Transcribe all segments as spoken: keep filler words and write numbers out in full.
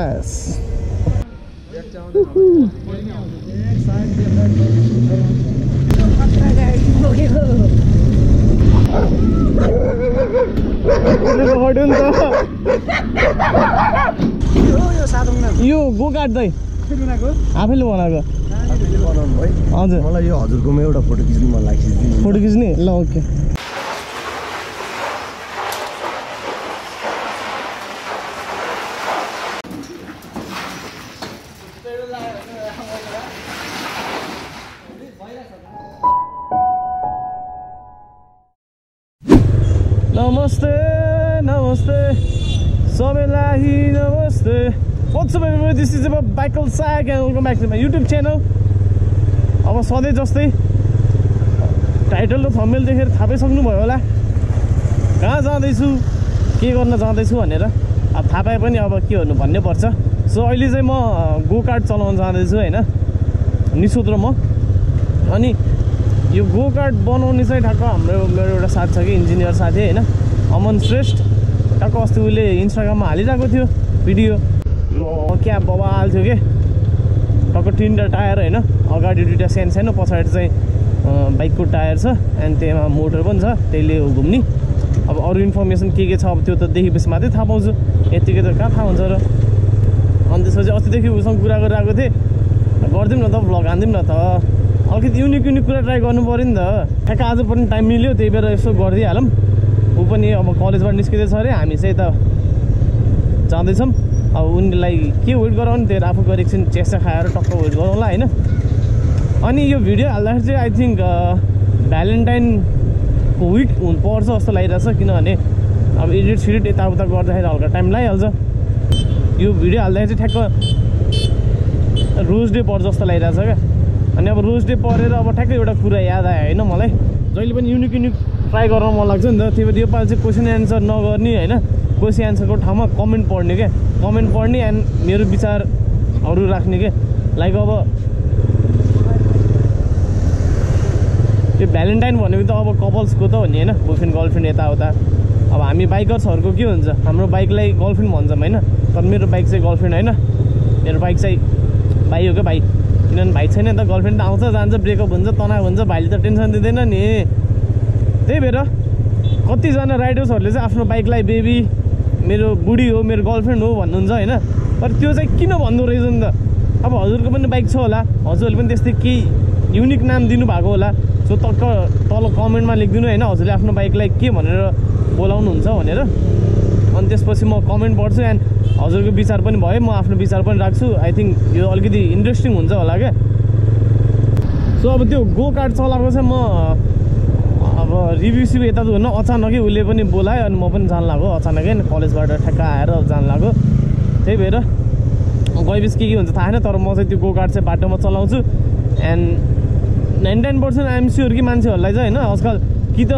Yes. You go cut the Apple. Photo Namaste, namaste, Sabilahi, namaste. What's up everyone, this is about BikeAlsike and welcome back to my YouTube channel. Our Swade Josti title of thumbnail here, Thape Sognu Bhayola. Kaha jadaichu, ke garna jadaichu bhanera. Ab thapai pani aba ke garnu bhanne parcha. So ahile chai ma go kart chalaun jadaichu haina. Nisudra ma. Ani यो go kart बनाउने चाहिँ ठक्क हाम्रो मेरो एउटा साथ छ कि इन्जिनियर साथी हैन अमन श्रेष्ठ ठक्क अस्ति उले इन्स्टाग्राम मा हालिराको थियो भिडियो क्या बवाल थियो के ठक्क टिन्डर टायर हैन अगाडि दुईटा सेन छैन पछाडी चाहिँ बाइकको टायर छ अनि त्यसमा मोटर पनि छ त्यसले घुम्नी अब अरु इन्फर्मेसन के के छ अब त्यो त देखेपछि मात्रै थाहा पाउँछु यतिकै त कहाँ थाहा हुन्छ र अनि त्यसपछि अस्ति देखि उसँग कुरा गरिराको थिए गर्दिम न त भ्लग हान्दिम न त अलिकति युनिक युनिक कुरा ट्राई गर्नु पर्यो नि त ठ्याक्क आज पनि टाइम मिल्यो त्यही भएर यसो गरिदिहालौँ उ पनि अब कलेजबाट निस्किदै छ अरे हामी चाहिँ त जाँदैछौँ अब उनीलाई के वेट गराउने त्यो आफू गएर एकछिन चेस्टा खाएर टक्क वेट गरौँला हैन अनि यो भिडियो हाल्दाखेरि चाहिँ आई थिंक भ्यालेन्टाइनको विक पर्छ जस्तो लागिरहेछ किनभने अब एडिट सिडिट यताउता गर्दाखेरि हल्का टाइम लागिहाल्छ यो भिडियो हाल्दाखेरि चाहिँ ठ्याक्क रोज डे पर्छ जस्तो लागिरहेछ क्या अनि अब रोज डे परेर अब ठ्याक्कै एउटा कुरा याद आयो हैन मलाई जहिले पनि युनिक युनिक ट्राई गर्न मन लाग्छ नि त त्यही भएर यो पाल चाहिँ क्वेशन एन्सर नगर्ने हैन क्वेशन एन्सरको ठाउँमा कमेन्ट पढ्ने के कमेन्ट पढ्ने अनि मेरो विचारहरु राख्ने के लाइक अब यो भ्यालेन्टाइन भनेको त अब कपल्सको त हो नि हैन बोयफ्रेन्ड गर्लफ्रेन्ड यताउता अब हामी बाइकर्सहरुको के हुन्छ हाम्रो बाइकलाई गर्लफ्रेन्ड भन्छम हैन तर मेरो बाइक चाहिँ गर्लफ्रेन्ड हैन मेरो बाइक चाहिँ भाइ हो के भाइ किनन भाइ छैन नि त गर्लफ्रेन्ड आउँछ जान्छ ब्रेकअप हुन्छ तनाव हुन्छ भाइले त टेन्सन दिदैन नि त्यही भएर कति जना राइडर्सहरुले चाहिँ आफ्नो बाइकलाई बेबी मेरो बुढी हो मेरो गर्लफ्रेन्ड हो भन्नुहुन्छ हैन तर त्यो चाहिँ किन भन्नु रहेछ नि त अब हजुरको पनि बाइक छ होला हजुरले पनि त्यस्तै के युनिक नाम दिनु भएको होला सो तल तल कमेन्टमा लेखिदिनु हैन हजुरले आफ्नो बाइकलाई के भनेर बोलाउनु हुन्छ भनेर अनि त्यसपछि म कमेन्ट पढ्छु एन्ड हजुरको विचार पनि भयो म आफ्नो विचार पनि राख्छु आई थिंक यो अलिकति इन्ट्रेस्टिङ हुन्छ होला के सो अब त्यो गो कार्ट चलाएको चाहिँ म अब रिभ्यु सिभ यता त न अचानकै उले पनि बोलायो अनि म पनि जान लाग्यो अचानकै नि कलेजबाट ठ्याक्क आएर जान लाग्यो त्यही भएर गएपछि के के हुन्छ थाहा छैन तर म चाहिँ त्यो गो कार्ट चाहिँ बाटोमा चलाउँछु and ninety nine percent I am sure कि मान्छेहरुलाई चाहिँ हैन आजकल कि त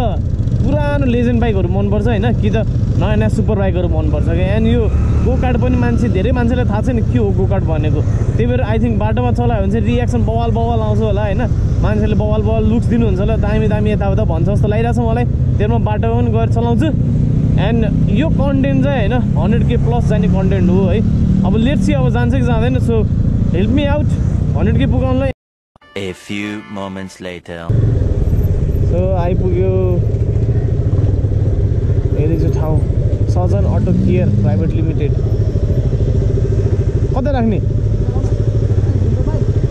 पुरानो लेजेन्ड बाइकहरु मन पर्छ हैन कि त नयाँ नयाँ सुपर बाइकहरु मन पर्छ के एन्ड यो गो कार्ट पनि मान्छे धेरै मान्छेलाई थाहा छैन के हो गो कार्ट भनेको त्यही भएर आई थिंक बाटोमा चलायो भने चाहिँ रिएक्सन बवाल बवाल आउँछ होला हैन मान्छेले बवाल बवाल लुक्स दिनुहुन्छ होला दामी दामी यताउता भन्छ जस्तो लागिरहेछ मलाई त्यसमा बाटोमा पनि गएर चलाउँछु एन्ड यो कन्टेन्ट चाहिँ हैन हन्ड्रेड के प्लस जाने कन्टेन्ट हो है अब लेट्स सी अब जान्छ कि जाँदैन so help me out hundred के पुगाउनलाई a few moments later so आइपुग्यो एरिजो ठाउँ Sajan auto care private limited कता राख्ने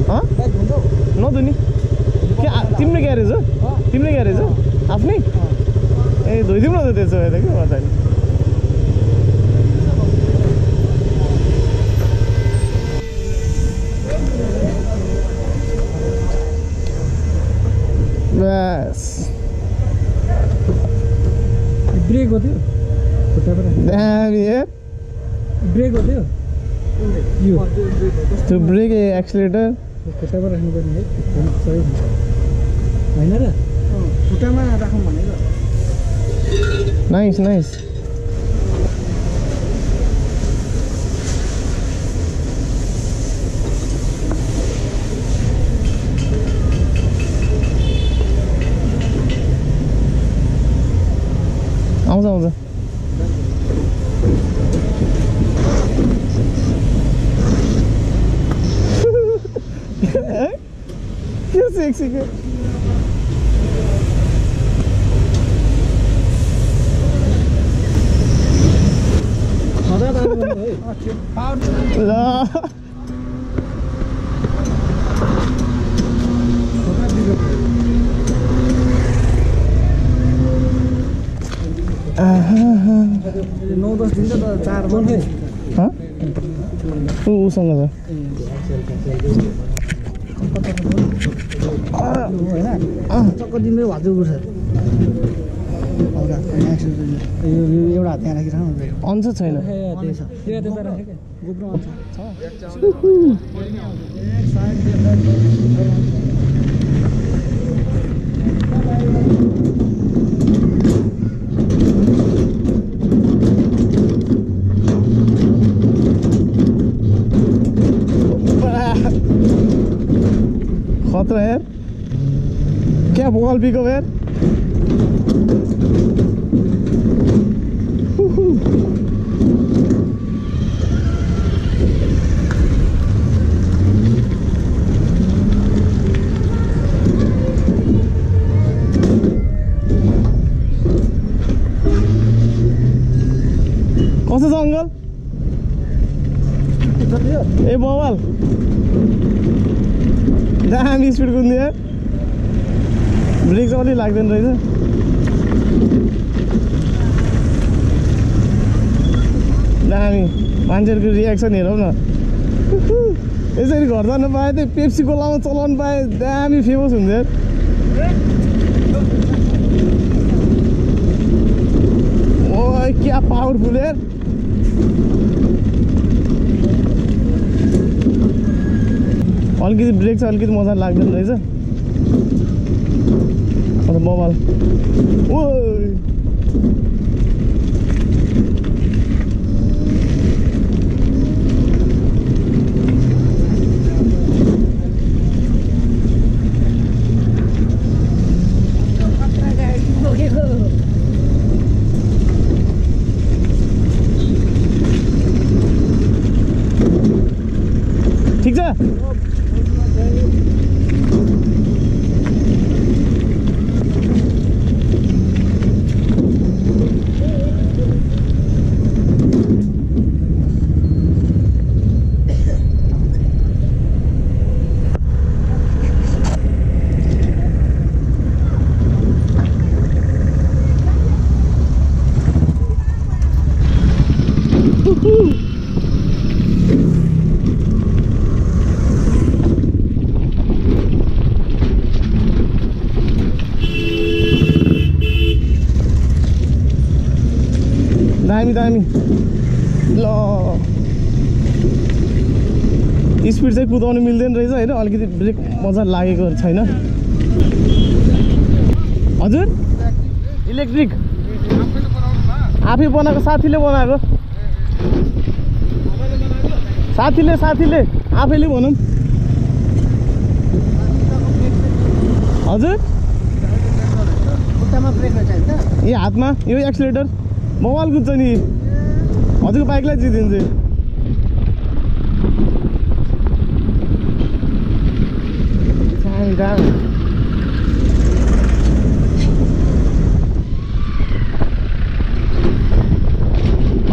ह नदुनी के तिम्रो ग्यारेज हो तिम्रो ग्यारेज हो आफ्नै ए धोइदिम न त त्यसो भए त के भन्छ नि बस ब्रेक हो त्यो ब्रेक हो त्यो त्यो ब्रेक एक्सिलेटर खुट्टामा राख्नुपर्ने है सही हैन र खुट्टामा राखौँ भनेको नाइस नाइस आउँछ आउँछ टैक्सी के। नौ दस दिन तो चार बन है। हाँ? तू संग था। चक्करदिन हजुर उठ्छ एउटा हात यहाँ राखिरहनु अन्छ छैन खतरा यार क्या बॉल भी यार कस अंकल ए बवाल दामी स्पीड कुद्ने यार ब्रेक चाहिँ अलि लाग्दैन रहेछ दामी मान्छेहरुको रिएक्सन हेरौँ न यसरी घर जान पाए त पेप्सी कोलामा चलाउन पाए दामी फेमस हुन्छ यार ओए क्या पावरफुल यार अलग ब्रेक अलग मजा लगे रहे मोबाइल ओ ठीक है दामी दामी ल स्पीड चाहिँ कुदाउनु मिल्दैन रहेछ हैन अलिकति ब्रेक मजा लागेको छैन हजुर इलेक्ट्रिक आफै बनाएको साथीले बनाएको साथीले साथीले आफैले भनौं हजुर खुट्टामा ब्रेक छैन त ए हातमा यो एक्सिलेटर मोबाइल कुद्छ नि हजुर बाइकलाई जिदिन्छु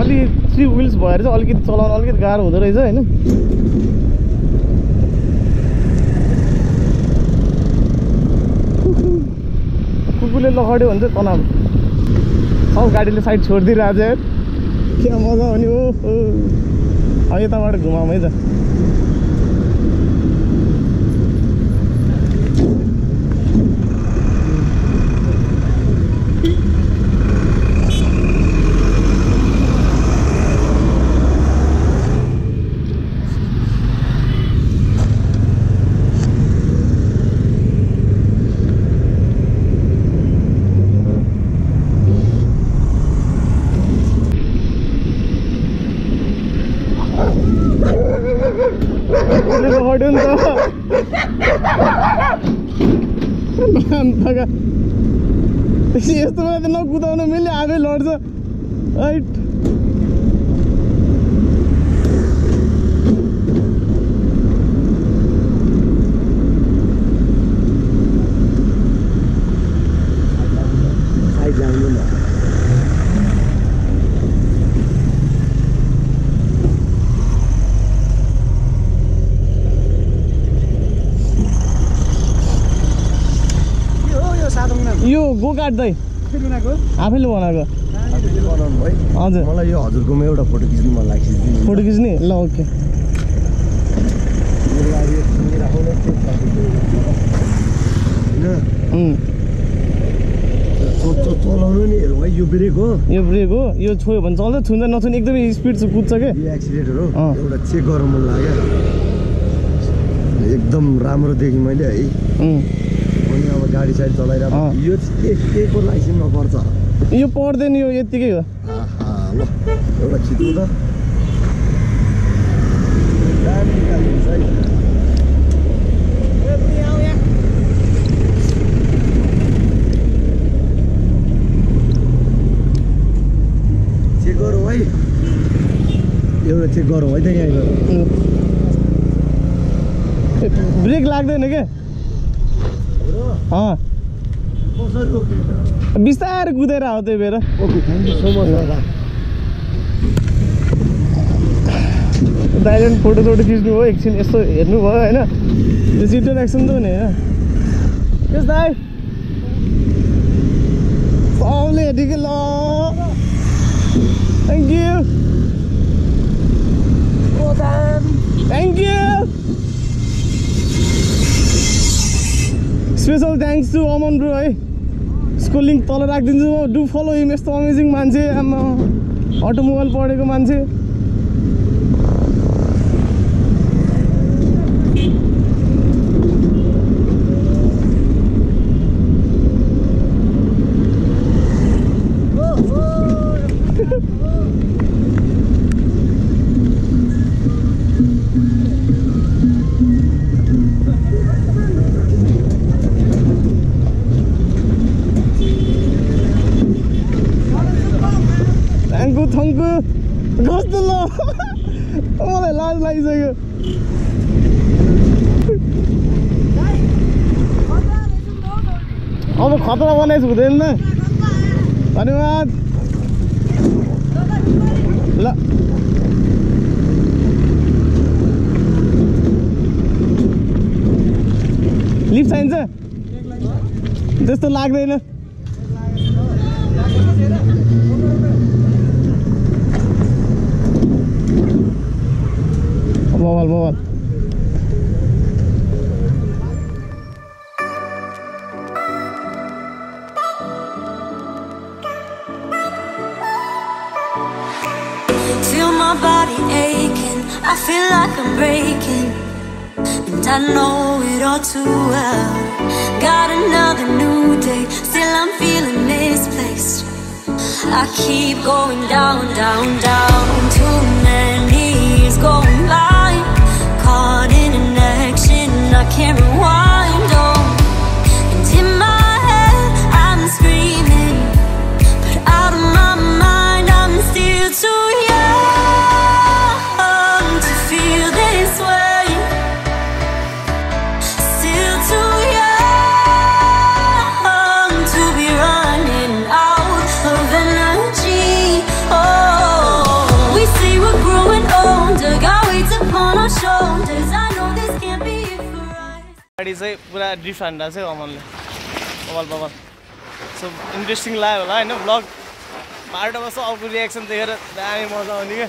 अलि थ्री व्हील्स भएर चाहिँ अलिकति चलाउन अलिकति गाह्रो हुँदो रहेछ हैन कुकुरले लखड्यो भने चाहिँ तनाव सब गाडीले साइड छोड्दिएर आज क्या मजा आउने हो अब यताबाट घुमाउँ है त यस्तो त नकुदाउनु मिल्ने आफै लड्छ राइट यो गो काट्दै आफैले बनाएको हजुर मलाई यो हजुरकोमा एउटा फोटो खिच्नु मन लाग्छ फोटो खिच्ने ल ओके चलाउनु नि हेरौँ है यो ब्रेक हो यो ब्रेक हो यो छोयो भने चल्छ छुन्छ नछुन एकदमै स्पिड छ कुद्छ के यो एक्सिडेन्टहरु हो एउटा चेक गर्न मन लाग्यो एकदम राम्रो देखि मैले है अनि अब गाडी साइड चलाइराको यो के को लाइसेन्समा पर्छ यो पर्दैन यो यतिकै हो ल एउटा छिटो त गाडी निकाल्नु है चेक गरौँ है त यहाँ ब्रेक लाग्दैन के बिस्तारै कुदेर आऊ त्यही भएर दाइले फोटोसोटो खिच्नु हो एकछिन यस्तो हेर्नु भयो होइन यो छिटो राख्छ नि त नि होइन दाइ सबले हेरेको ल thank you Thank you. Special thanks to Aman bro. Isko link tala rakhdinchu. Do follow him. He's so amazing manche. I'm automobile padeko manche. अब खतरा बनाइस हुँदैन न धन्यवाद ल लिफ्ट चाहिन्छ जस्तो लाग्दैन mobile mobile I feel like I'm breaking, and I know it all too well. Got another new day, still I'm feeling misplaced. I keep going down, down, down. Too many years going by, caught in an action I can't rewind. Oh, and in my head I'm screaming, but out of my mind I'm still too young. गाडी चाहिँ पुरा drift हान्दा चाहिँ अमनले bubble bubble so interesting लाग्यो होला हैन blog बाटो बस अफको रिएक्सन देखेर दामी मजा आउने के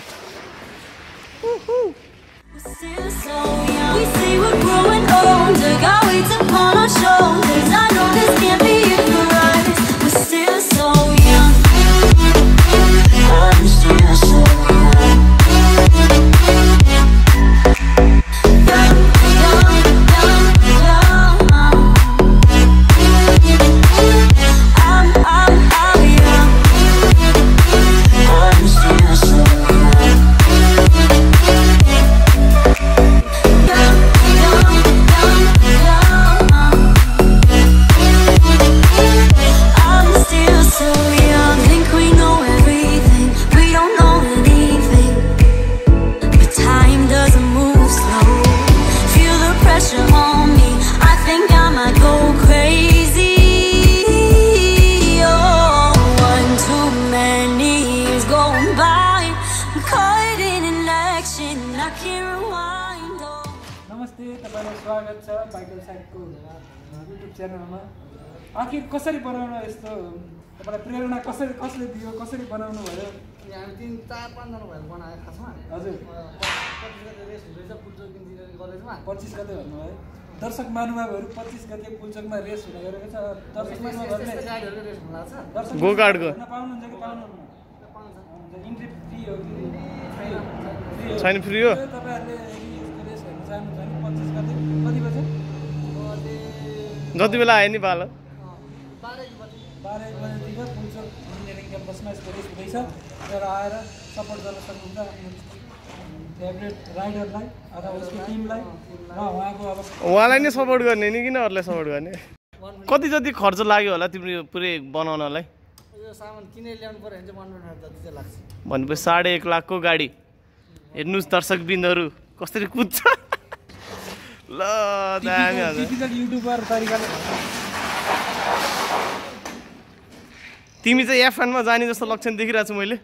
नमस्ते तपाईहरुलाई स्वागत छ बाइकअलसाइकको युट्युब च्यानलमा आखिर कसरी बनाउनु यस्तो तपाईलाई प्रेरणा कसरी कसले दियो कसरी बनाउनु भयो अनि हामी तीन चार पाँच जना भएर बनाए खासमा हजुर पच्चीस गते रेस हुँदैछ पुलचोक इन्जिनियरिङ कलेजमा पच्चीस गते भन्नु भयो दर्शक मानुभावहरु पच्चीस गते पुलचोकमा रेस हुने गरेको छ दर्शक मानुभावहरुले गाडीहरुको रेस हुन लाग्छ दर्शक गो गाडको पाउनुहुन्छ कि पाउनु पाउनुहुन्छ इन्ट्री फ्री हो कि छैन फ्री हो तपाईहरुले यसको रेस हेर्न चाहनुहुन्छ भने पच्चीस गते कति बजे जति बेला आए नि बाल बाह्र बजे पुलचोक इन्जिनियरिङ क्याम्पसमा यसको रेस हुँदैछ तर आएर सपोर्ट गर्न सक्नुहुन्छ फेभरेट राइडरलाई अथवा उसको टिमलाई र उहाँको अब उहाँलाई नै सपोर्ट गर्ने नि किन अरूलाई सपोर्ट गर्ने कति जति खर्च लाग्यो होला तिम्रो पुरै बनाउनलाई यो सामान किन ल्याउनु पर्यो भने चाहिँ जति चाहिँ लाग्छ भनेपछि साढे एक लाखको गाडी हेर्नुस् दर्शकबिन्दहरू कसरी कुद्छ ल दामी हजुर युट्युबर तरिकाले तिमी चाहिँ एफ वानमा जाने जस्तो लक्षण देखिरहेको छु मैले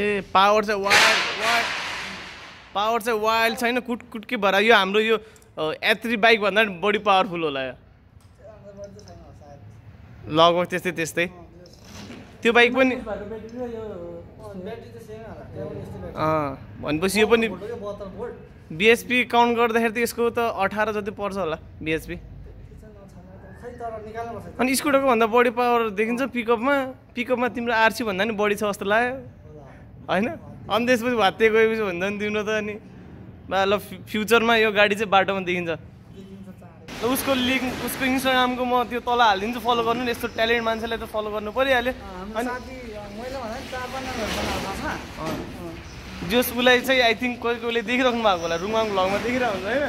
ए पावर चाहिँ वाइल्ड पावर चाहिँ वाइल्ड छैन कुट कुटके भएर यो हाम्रो यो एथ्री बाइक भन्दा पनि बढी पावरफुल होला यो लगभग त्यस्तै त्यस्तै त्यो बाइक पनि भनेपछि यो पनि बीएचपी काउंट गर्दाखेरि यसको त अठारह जति पर्छ होला बीएचपी अनि स्कुटरको भन्दा बढी पावर देखिन्छ पिकअपमा पिकअपमा तिम्रो आरसी भन्दा नि बढी छ जस्तो लाग्यो हैन अनि त्यसपछि भात्ते गएपछि भन्दा नि तिम्रो त अनि ल फ्युचरमा यो गाडी चाहिँ बाटोमा देखिन्छ ल उसको लिंक उसको इन्स्टाग्रामको म त्यो तल हालिदिन्छु फलो गर्नु नि यस्तो ट्यालेन्ट मान्छेलाई त फलो गर्नु परिहाल्यो अनि साथी मैले भने चार पाँच हजार जोस उसलाई चाहिँ आई थिंक कोही कोहीले देखिराख्नु भएको होला रुङवाङ भ्लगमा देखिरहेको हुन्छ हैन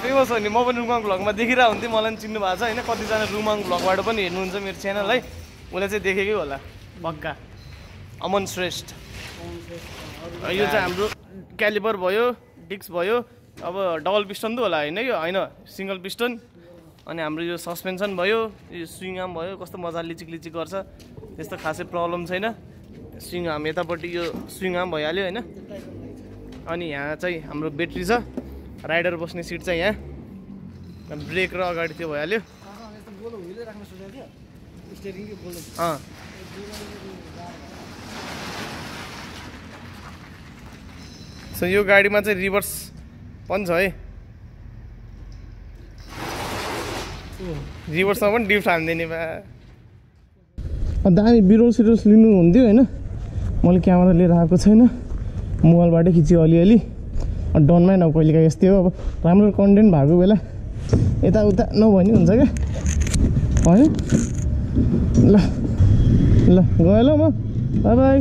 फेमस हो नि म पनि रुङवाङ भ्लगमा देखिरहेको हुन्थेँ मलाई पनि चिन्नु भएको छ हैन कतिजना रुङवाङ भ्लगबाट पनि हेर्नुहुन्छ मेरो च्यानललाई उसलाई चाहिँ देखेकै होला पक्का अमन श्रेष्ठ यो चाहिँ हाम्रो क्यालिपर भयो डिक्स भयो अब डबल पिस्टन त होला हैन यो हैन सिंगल पिस्टन अनि हाम्रो यो सस्पेन्सन भयो यो स्विङ आर्म भयो कस्तो मजाले लिचिक लिचिक गर्छ त्यस्तो खासै प्रब्लम छैन स्विङ आर्म यतापट्टि यो स्विङ आर्म भइहाल्यो हैन अनि यहाँ चाहिँ हाम्रो ब्याट्री छ राइडर बस्ने सीट चाहिँ यहाँ ब्रेक र अगाडि त्यो भइहाल्यो सो यो गाडीमा चाहिँ रिभर्स पनि छ है रिभर्समा पनि डिफ्ट हान्दिने बा दामी बिरोल सिरोल्स लिनुहुन्थ्यो हैन मैले क्यामेरा लिएर आएको छैन मोबाइलबाटै खिच्यो अलिअलि डनमै न कहिलेकाहीँ यस्तै हो अब राम्रो कन्टेन्ट भएको बेला यताउता नभनी हुन्छ क्या होइन ल ल गएँ ल म बाइ बाइ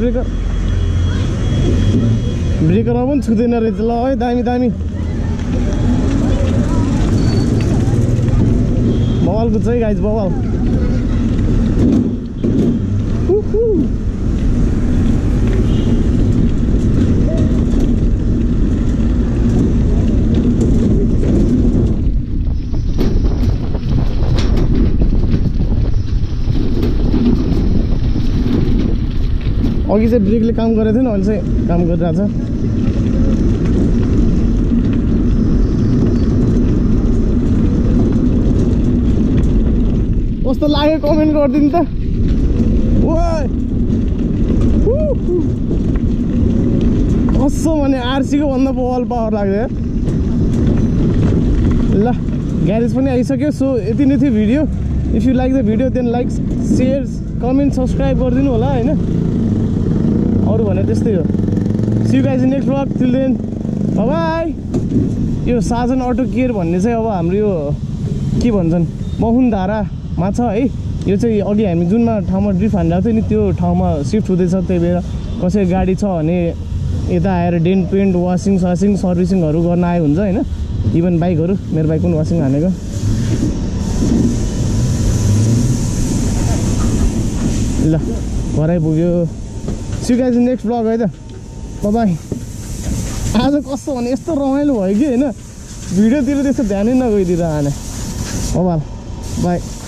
ब्रेकर ब्रेकरमा पनि छुँदैन रहेछ ल है दामी दामी बवाल कुद्छ है गाइज बवाल अघि चाहिँ ब्रेकले काम गरेको थिएन अहिले चाहिँ काम गरिरहेको छ कस्तो लाग्यो कमेन्ट गरिदिनु त कसो भने आरसीको भन्दा बल पावर लाग्यो ल ग्यारेज पनि आइसक्यो सो यति नै थियो video if you like the video then like share comment subscribe गरिदिनु होला हैन अरु भने त्यस्तै हो see you guys next vlog till then bye bye यो साजन अटो केयर भन्ने चाहिँ अब हाम्रो यो के भन्छन् बहुनधारामा छ है यो चाहिँ अघि हामी जुनमा ठाउँमा ड्रिफ्ट हानिरहेको थियो नि त्यो ठाउँमा सिफ्ट हुँदैछ त्यही भएर कसै गाडी छ भने यता आएर डेन्ट पेन्ट वासिङ सासिङ सर्भिसिङहरू गर्न आयो हुन्छ होइन इभन बाइकहरू मेरो बाइक पनि वासिङ हानेको ल घरै पुग्यो. See you guys in the next vlog. Bye bye. आज कस्तो भने यस्तो रमाइलो भयो कि हैन भिडियोतिर त्यस्तो ध्यानै नगइदिरा हैन. हो बाल. बाई.